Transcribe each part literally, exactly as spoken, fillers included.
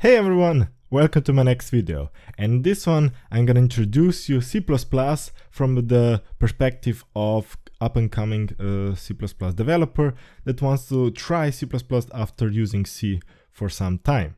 Hey everyone, welcome to my next video. And in this one I'm gonna introduce you C plus plus from the perspective of up-and-coming uh, C plus plus developer that wants to try C plus plus after using C for some time.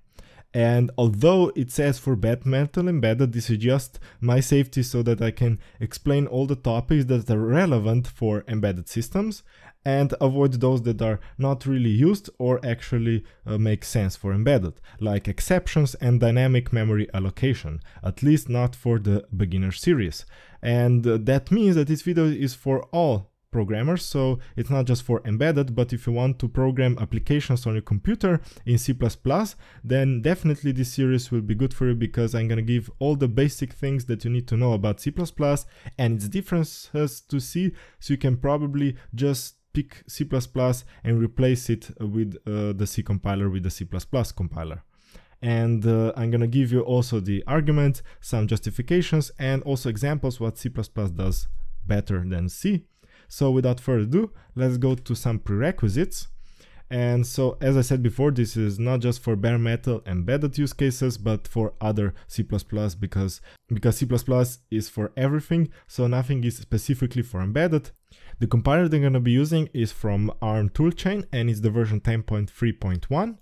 And although it says for bare metal embedded, this is just my safety so that I can explain all the topics that are relevant for embedded systems and avoid those that are not really used or actually uh, make sense for embedded, like exceptions and dynamic memory allocation, at least not for the beginner series. And uh, that means that this video is for all programmers, so it's not just for embedded, but if you want to program applications on your computer in C plus plus, then definitely this series will be good for you because I'm gonna give all the basic things that you need to know about C plus plus and its differences to C, so you can probably just pick C plus plus and replace it with uh, the C compiler, with the C plus plus compiler. And uh, I'm gonna give you also the arguments, some justifications, and also examples what C plus plus does better than C. So without further ado, let's go to some prerequisites. And so, as I said before, this is not just for bare metal embedded use cases, but for other C plus plus because, because C plus plus is for everything, so nothing is specifically for embedded. The compiler they're gonna be using is from ARM Toolchain and it's the version ten point three point one.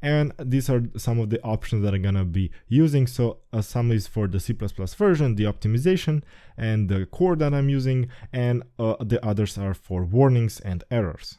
And these are some of the options that I'm gonna be using. So uh, some is for the C plus plus version, the optimization and the core that I'm using, and uh, the others are for warnings and errors.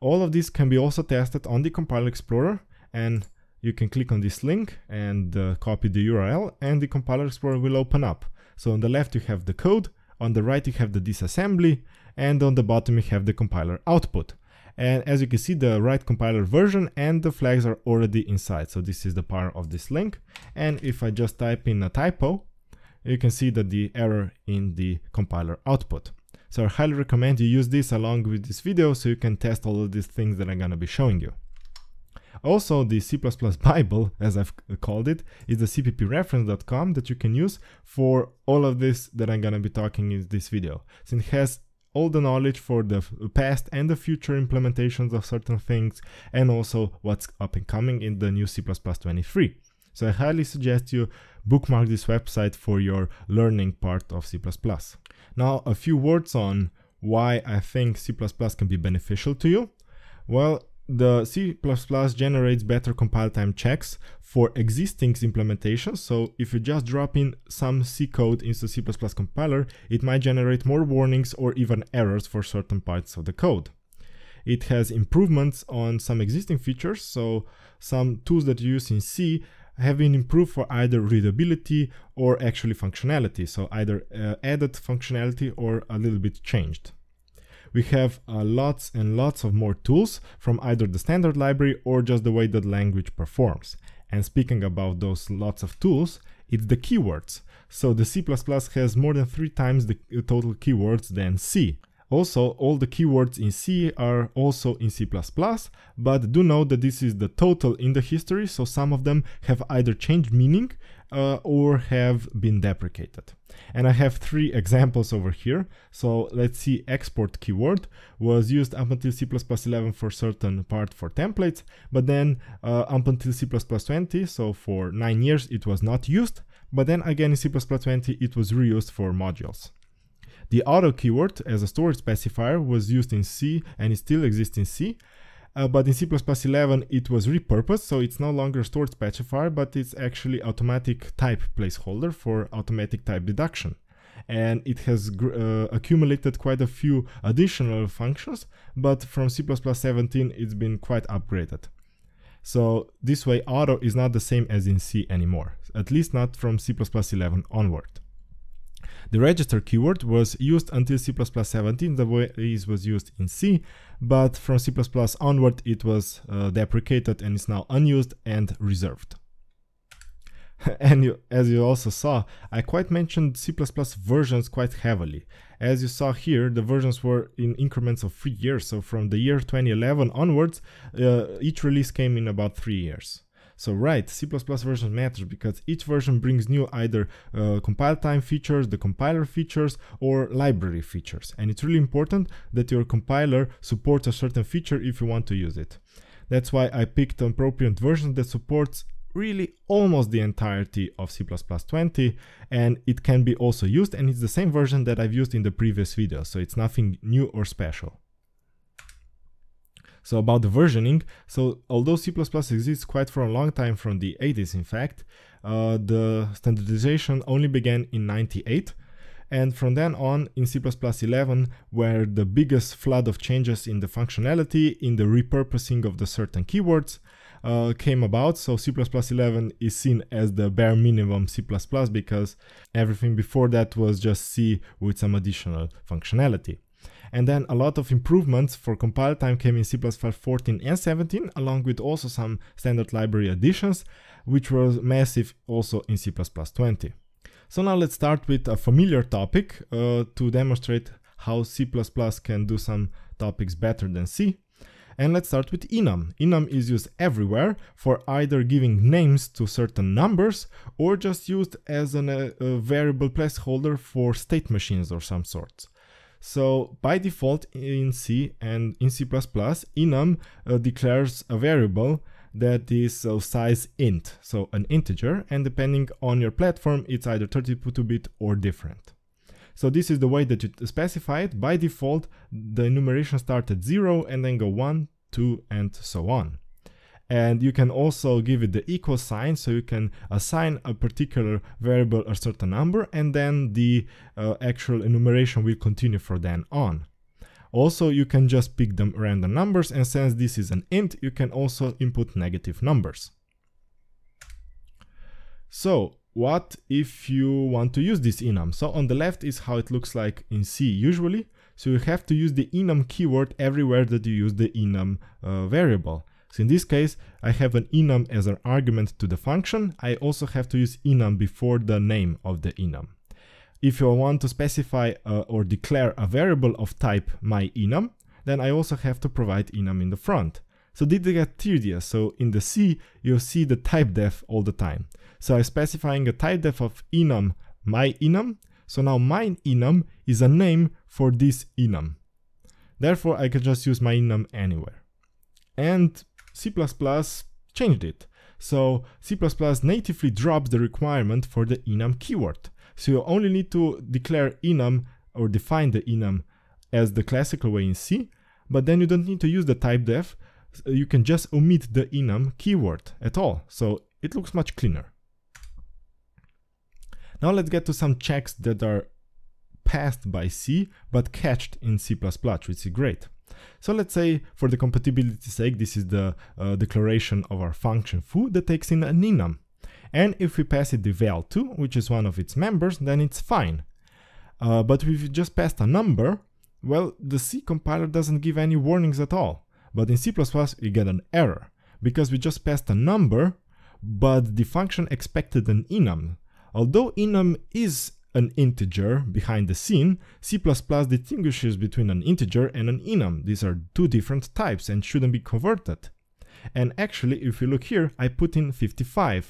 All of these can be also tested on the Compiler Explorer, and you can click on this link and uh, copy the U R L, and the Compiler Explorer will open up. So on the left you have the code, on the right you have the disassembly, and on the bottom you have the compiler output. And as you can see, the right compiler version and the flags are already inside. So this is the power of this link. And if I just type in a typo, you can see that the error in the compiler output. So I highly recommend you use this along with this video so you can test all of these things that I'm gonna be showing you. Also, the C plus plus Bible, as I've called it, is the c p preference dot com that you can use for all of this that I'm gonna be talking in this video. Since it has all the knowledge for the past and the future implementations of certain things, and also what's up and coming in the new C twenty-three. So I highly suggest you bookmark this website for your learning part of C plus plus. Now, a few words on why I think C plus plus can be beneficial to you. Well, the C plus plus generates better compile time checks for existing implementations, so if you just drop in some C code into C plus plus compiler, it might generate more warnings or even errors for certain parts of the code. It has improvements on some existing features, so some tools that you use in C have been improved for either readability or actually functionality, so either uh, added functionality or a little bit changed. We have uh, lots and lots of more tools from either the standard library or just the way that language performs. And speaking about those lots of tools, it's the keywords. So the C plus plus has more than three times the total keywords than C. Also, all the keywords in C are also in C plus plus, but do note that this is the total in the history, so some of them have either changed meaning uh, or have been deprecated. And I have three examples over here. So let's see, export keyword was used up until C plus plus eleven for certain part for templates, but then uh, up until C plus plus twenty, so for nine years it was not used, but then again in C plus plus twenty it was reused for modules. The auto keyword as a storage specifier was used in C and it still exists in C, uh, but in C plus plus eleven it was repurposed, so it's no longer a storage specifier, but it's actually automatic type placeholder for automatic type deduction. And it has uh, accumulated quite a few additional functions, but from C plus plus seventeen it's been quite upgraded. So this way auto is not the same as in C anymore, at least not from C plus plus eleven onward. The register keyword was used until C plus plus seventeen, the way it was used in C, but from C plus plus onward it was uh, deprecated and is now unused and reserved. And you, as you also saw, I quite mentioned C plus plus versions quite heavily. As you saw here, the versions were in increments of three years, so from the year twenty eleven onwards, uh, each release came in about three years. So right, C plus plus version matters because each version brings new either uh, compile time features, the compiler features, or library features. And it's really important that your compiler supports a certain feature if you want to use it. That's why I picked an appropriate version that supports really almost the entirety of C plus plus twenty, and it can be also used, and it's the same version that I've used in the previous video, so it's nothing new or special. So about the versioning, so although C plus plus exists quite for a long time, from the eighties in fact, uh, the standardization only began in ninety-eight, and from then on in C plus plus eleven were the biggest flood of changes in the functionality, in the repurposing of the certain keywords, Uh, came about. So C plus plus eleven is seen as the bare minimum C plus plus because everything before that was just C with some additional functionality. And then a lot of improvements for compile time came in C plus plus fourteen and seventeen, along with also some standard library additions, which were massive also in C plus plus twenty. So now let's start with a familiar topic uh, to demonstrate how C plus plus can do some topics better than C. And let's start with enum. Enum is used everywhere for either giving names to certain numbers or just used as an, a, a variable placeholder for state machines or some sort. So by default in C and in C plus plus, enum uh, declares a variable that is of size int, so an integer, and depending on your platform, it's either thirty-two bit or different. So this is the way that you specify it. By default, the enumeration starts at zero and then go one, two, and so on. And you can also give it the equal sign, so you can assign a particular variable a certain number, and then the uh, actual enumeration will continue from then on. Also, you can just pick them random numbers, and since this is an int, you can also input negative numbers. So what if you want to use this enum? So on the left is how it looks like in C usually. So you have to use the enum keyword everywhere that you use the enum uh, variable. So in this case, I have an enum as an argument to the function. I also have to use enum before the name of the enum. If you want to specify uh, or declare a variable of type my enum, then I also have to provide enum in the front. So did they get tedious? So in the C, you see the type def all the time. So I'm specifying a type def of enum, my enum. So now my enum is a name for this enum. Therefore, I can just use my enum anywhere. And C plus plus changed it. So C plus plus natively drops the requirement for the enum keyword. So you only need to declare enum or define the enum as the classical way in C, but then you don't need to use the type def. You can just omit the enum keyword at all. So it looks much cleaner. Now let's get to some checks that are passed by C, but catched in C plus plus, which is great. So let's say, for the compatibility's sake, this is the uh, declaration of our function foo that takes in an enum. And if we pass it the val to, which is one of its members, then it's fine. Uh, but if we just passed a number, well, the C compiler doesn't give any warnings at all. But in C plus plus, you get an error, because we just passed a number, but the function expected an enum. Although enum is an integer behind the scene, C plus plus distinguishes between an integer and an enum. These are two different types and shouldn't be converted. And actually, if you look here, I put in fifty-five,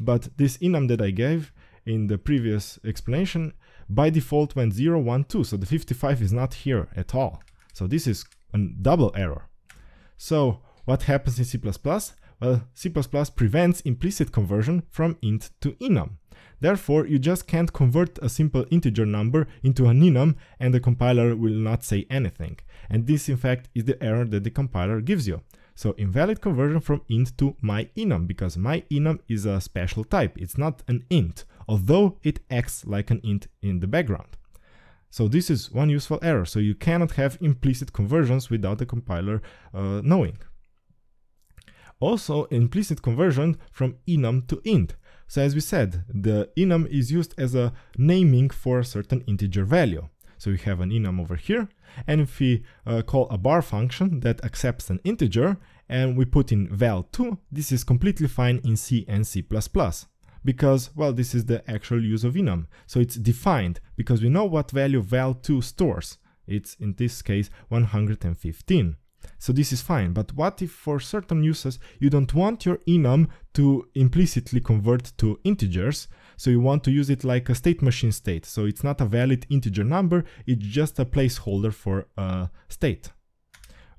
but this enum that I gave in the previous explanation by default went zero, one, two, so the fifty-five is not here at all. So this is a double error. So what happens in C plus plus? Well, C plus plus prevents implicit conversion from int to enum. Therefore, you just can't convert a simple integer number into an enum, and the compiler will not say anything. And this, in fact, is the error that the compiler gives you. So invalid conversion from int to my enum, because my enum is a special type. It's not an int, although it acts like an int in the background. So this is one useful error. So you cannot have implicit conversions without the compiler uh, knowing. Also, implicit conversion from enum to int. So as we said, the enum is used as a naming for a certain integer value. So we have an enum over here, and if we uh, call a bar function that accepts an integer, and we put in val two, this is completely fine in C and C plus plus, because, well, this is the actual use of enum. So it's defined, because we know what value val two stores. It's, in this case, one hundred fifteen. So this is fine, but what if for certain uses you don't want your enum to implicitly convert to integers, so you want to use it like a state machine state, so it's not a valid integer number, it's just a placeholder for a state.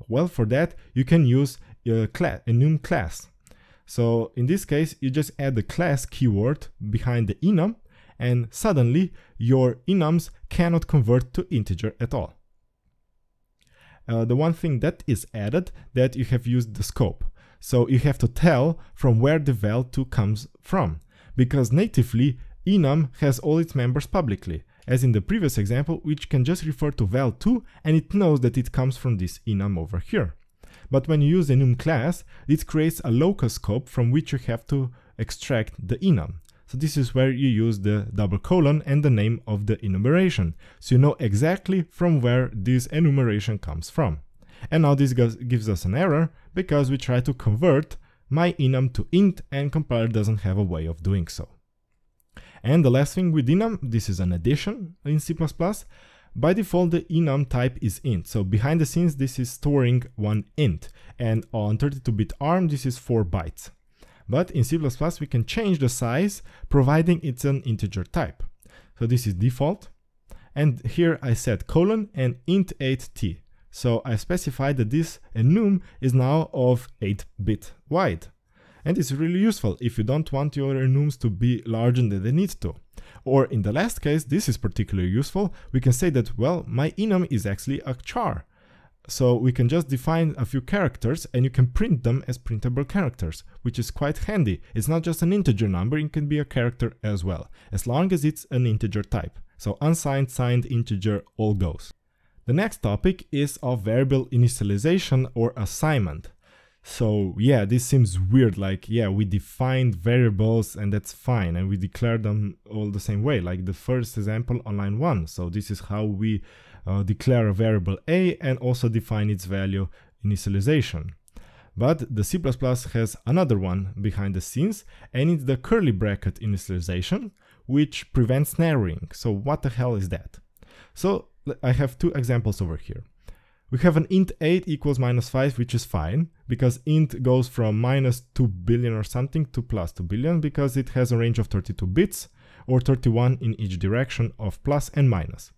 Well, for that you can use a enum class. So in this case, you just add the class keyword behind the enum, and suddenly your enums cannot convert to integer at all. Uh, the one thing that is added, that you have used the scope. So you have to tell from where the val two comes from, because natively enum has all its members publicly, as in the previous example, which can just refer to val two and it knows that it comes from this enum over here. But when you use the enum class, it creates a local scope from which you have to extract the enum. So this is where you use the double colon and the name of the enumeration, so you know exactly from where this enumeration comes from. And now this gives us an error, because we try to convert my enum to int and compiler doesn't have a way of doing so. And the last thing with enum, this is an addition in C plus plus. By default, the enum type is int, so behind the scenes this is storing one int, and on thirty-two bit ARM this is four bytes. But in C plus plus we can change the size, providing it's an integer type. So this is default, and here I set colon and int eight t. So I specify that this enum is now of eight bit wide. And it's really useful if you don't want your enums to be larger than they need to. Or in the last case, this is particularly useful, we can say that, well, my enum is actually a char. So we can just define a few characters and you can print them as printable characters, which is quite handy. It's not just an integer number, it can be a character as well, as long as it's an integer type. So unsigned, signed, integer, all goes. The next topic is of variable initialization or assignment. So yeah, this seems weird, like, yeah, we defined variables and that's fine, and we declared them all the same way, like the first example on line one. So this is how we uh, declare a variable A and also define its value initialization. But the C plus plus has another one behind the scenes, and it's the curly bracket initialization, which prevents narrowing. So what the hell is that? So I have two examples over here. We have an int eight equals minus five, which is fine, because int goes from minus two billion or something to plus two billion, because it has a range of thirty-two bits or thirty-one in each direction of plus and minus.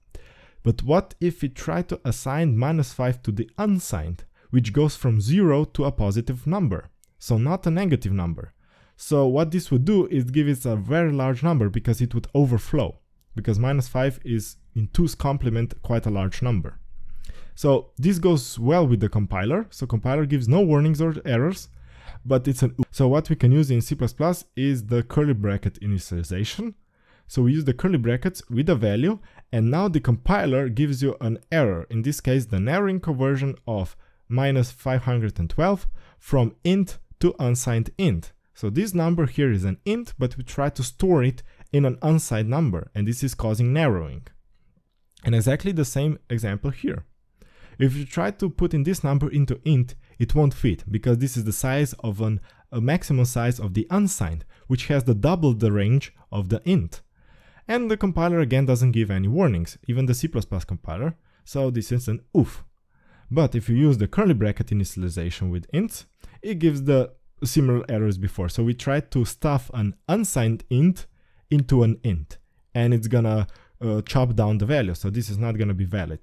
But what if we try to assign minus five to the unsigned, which goes from zero to a positive number, so not a negative number? So what this would do is give it a very large number, because it would overflow, because minus five is in two's complement quite a large number. So this goes well with the compiler, so compiler gives no warnings or errors, but it's an oops. So what we can use in C plus plus is the curly bracket initialization. So we use the curly brackets with a value, and now the compiler gives you an error, in this case the narrowing conversion of minus five hundred twelve from int to unsigned int. So this number here is an int, but we try to store it in an unsigned number, and this is causing narrowing. And exactly the same example here. If you try to put in this number into int, it won't fit, because this is the size of an, a maximum size of the unsigned, which has the double the range of the int. And the compiler again doesn't give any warnings, even the C plus plus compiler, so this is an oof. But if you use the curly bracket initialization with ints, it gives the similar errors before. So we try to stuff an unsigned int into an int, and it's gonna uh, chop down the value, so this is not gonna be valid.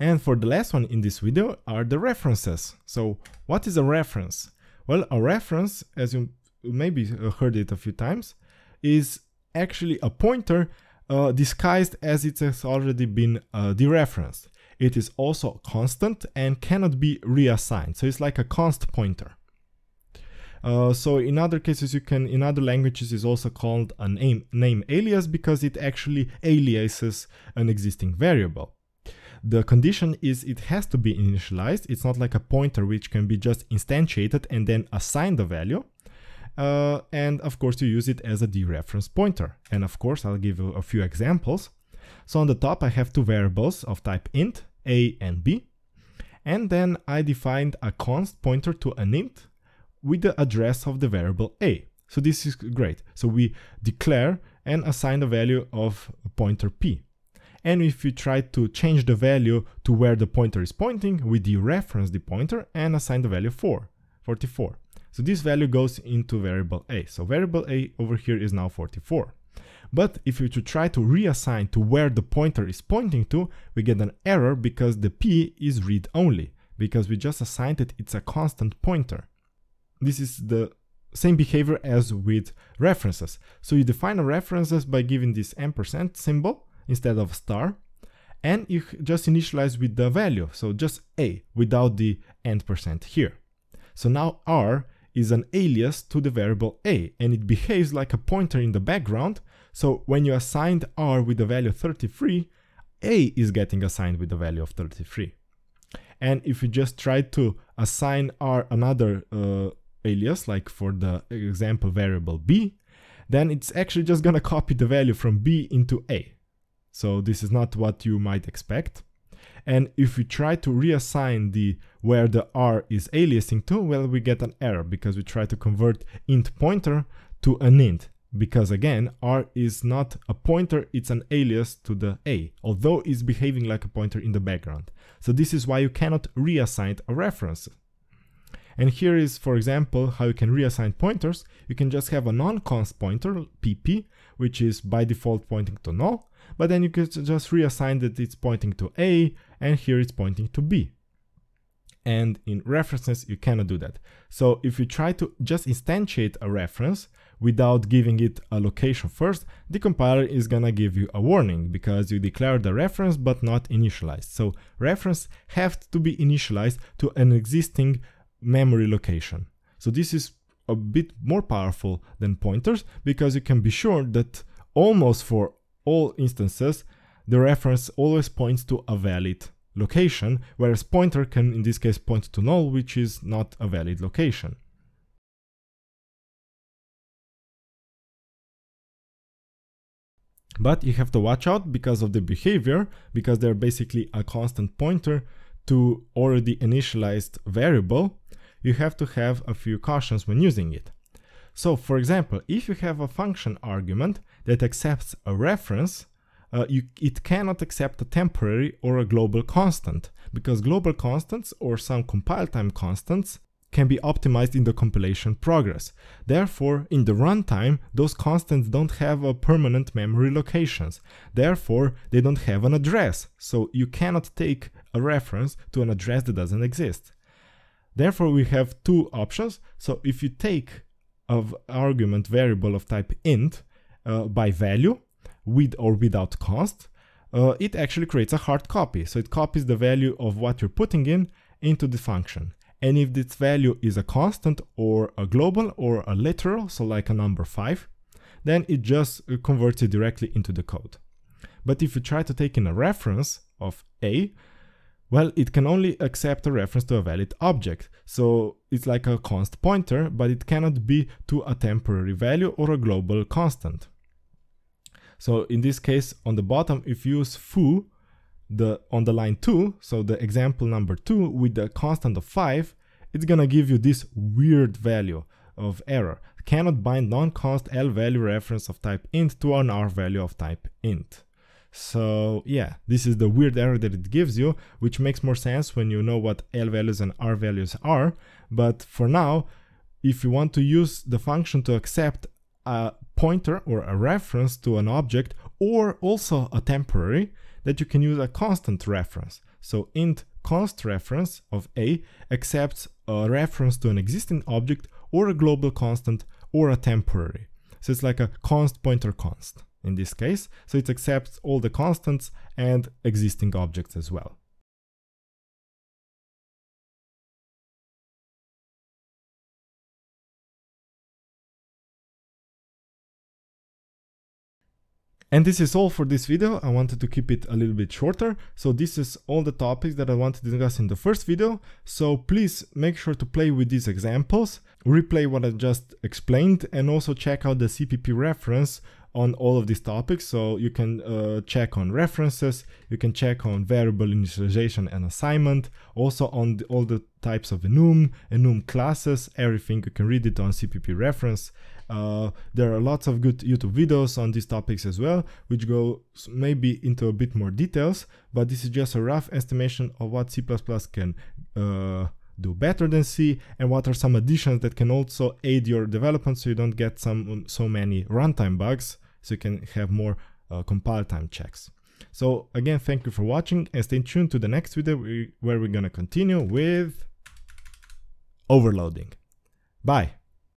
And for the last one in this video are the references. So what is a reference? Well, a reference, as you maybe heard it a few times, is actually a pointer uh, disguised as it has already been uh, dereferenced. It is also constant and cannot be reassigned. So it's like a const pointer. Uh, so in other cases you can, in other languages is also called a name, name alias, because it actually aliases an existing variable. The condition is it has to be initialized. It's not like a pointer which can be just instantiated and then assigned the value. Uh, and of course you use it as a dereference pointer. And of course I'll give you a few examples. So on the top I have two variables of type int, a and b. And then I defined a const pointer to an int with the address of the variable a. So this is great. So we declare and assign the value of pointer p. And if we try to change the value to where the pointer is pointing, we dereference the pointer and assign the value four, forty-four. So this value goes into variable A. So variable A over here is now forty-four. But if we try to reassign to where the pointer is pointing to, we get an error because the P is read-only, because we just assigned it, it's a constant pointer. This is the Same behavior as with references. So you define a references by giving this ampersand symbol instead of star, and you just initialize with the value, so just A, without the end percent here. So now R is an alias to the variable A, and it behaves like a pointer in the background, so when you assigned R with the value thirty-three, A is getting assigned with the value of thirty-three. And if you just try to assign R another uh, alias, like for the example variable B, then it's actually just gonna copy the value from B into A. So this is not what you might expect. And if we try to reassign the where the R is aliasing to, well, we get an error because we try to convert int pointer to an int. Because again, R is not a pointer, it's an alias to the A, although it's behaving like a pointer in the background. So this is why you cannot reassign a reference. And here is, for example, how you can reassign pointers. You can just have a non-const pointer, P P, which is by default pointing to null, but then you can just reassign that it's pointing to A, and here it's pointing to B. And in references, you cannot do that. So if you try to just instantiate a reference without giving it a location first, the compiler is gonna give you a warning because you declared the reference but not initialized. So references have to be initialized to an existing memory location. So this is a bit more powerful than pointers because you can be sure that almost for all instances, the reference always points to a valid location, whereas pointer can in this case point to null, which is not a valid location. But you have to watch out because of the behavior, because they're basically a constant pointer to already initialized variable. You have to have a few cautions when using it. So for example, if you have a function argument that accepts a reference, Uh, you, it cannot accept a temporary or a global constant, because global constants or some compile time constants can be optimized in the compilation progress. Therefore, in the runtime, those constants don't have a permanent memory locations. Therefore, they don't have an address, so you cannot take a reference to an address that doesn't exist. Therefore, we have two options. So if you take an argument variable of type int uh, by value, with or without const, uh, it actually creates a hard copy. So it copies the value of what you're putting in into the function. And if this value is a constant or a global or a literal, so like a number five, then it just converts it directly into the code. But if you try to take in a reference of A, well, it can only accept a reference to a valid object. So it's like a const pointer, but it cannot be to a temporary value or a global constant. So in this case, on the bottom, if you use foo the, on the line two, so the example number two with the constant of five, it's gonna give you this weird value of error. Cannot bind non-const L value reference of type int to an R value of type int. So yeah, this is the weird error that it gives you, which makes more sense when you know what L values and R values are. But for now, if you want to use the function to accept a pointer or a reference to an object or also a temporary, that you can use a constant reference. So int const reference of A accepts a reference to an existing object or a global constant or a temporary. So it's like a const pointer const in this case. So it accepts all the constants and existing objects as well. And this is all for this video. I wanted to keep it a little bit shorter. So this is all the topics that I wanted to discuss in the first video. So please make sure to play with these examples, replay what I just explained, and also check out the C P P reference on all of these topics. So you can uh, check on references, you can check on variable initialization and assignment, also on the, all the types of enum, enum classes, everything. You can read it on C P P reference. Uh, there are lots of good YouTube videos on these topics as well, which go maybe into a bit more details, but this is just a rough estimation of what C plus plus can uh, do better than C and what are some additions that can also aid your development so you don't get some so many runtime bugs, so you can have more uh, compile time checks. So again, thank you for watching and stay tuned to the next video where we're gonna continue with overloading. Bye!